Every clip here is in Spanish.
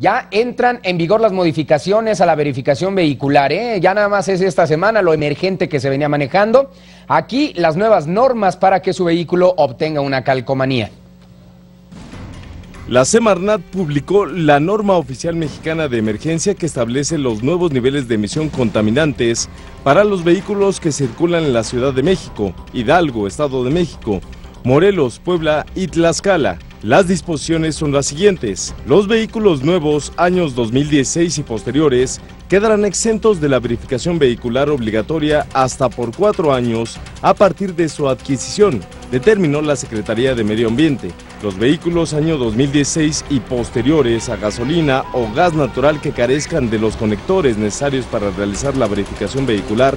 Ya entran en vigor las modificaciones a la verificación vehicular, ya nada más es esta semana lo emergente que se venía manejando. Aquí las nuevas normas para que su vehículo obtenga una calcomanía. La Semarnat publicó la norma oficial mexicana de emergencia que establece los nuevos niveles de emisión contaminantes para los vehículos que circulan en la Ciudad de México, Hidalgo, Estado de México, Morelos, Puebla y Tlaxcala. Las disposiciones son las siguientes. Los vehículos nuevos, años 2016 y posteriores, quedarán exentos de la verificación vehicular obligatoria hasta por 4 años a partir de su adquisición, determinó la Secretaría de Medio Ambiente. Los vehículos año 2016 y posteriores a gasolina o gas natural que carezcan de los conectores necesarios para realizar la verificación vehicular,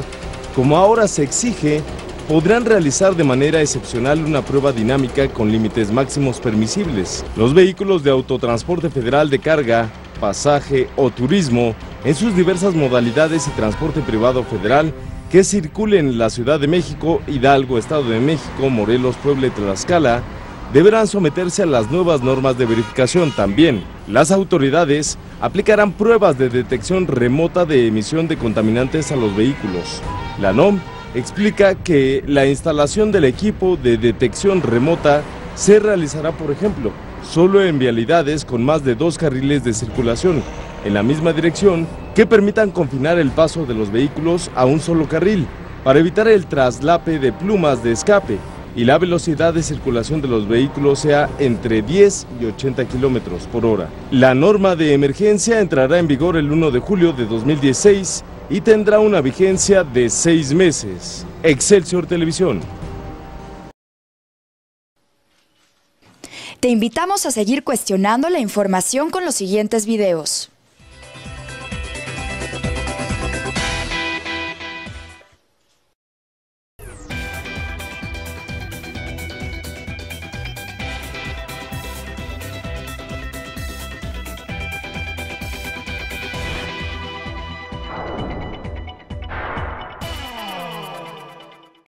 como ahora se exige, podrán realizar de manera excepcional una prueba dinámica con límites máximos permisibles. Los vehículos de autotransporte federal de carga, pasaje o turismo, en sus diversas modalidades y transporte privado federal que circulen en la Ciudad de México, Hidalgo, Estado de México, Morelos, Puebla y Tlaxcala, deberán someterse a las nuevas normas de verificación también. Las autoridades aplicarán pruebas de detección remota de emisión de contaminantes a los vehículos. La NOM explica que la instalación del equipo de detección remota se realizará, por ejemplo, solo en vialidades con más de 2 carriles de circulación en la misma dirección que permitan confinar el paso de los vehículos a un solo carril para evitar el traslape de plumas de escape y la velocidad de circulación de los vehículos sea entre 10 y 80 kilómetros por hora. La norma de emergencia entrará en vigor el 1 de julio de 2016 y tendrá una vigencia de 6 meses. Excelsior Televisión. Te invitamos a seguir cuestionando la información con los siguientes videos.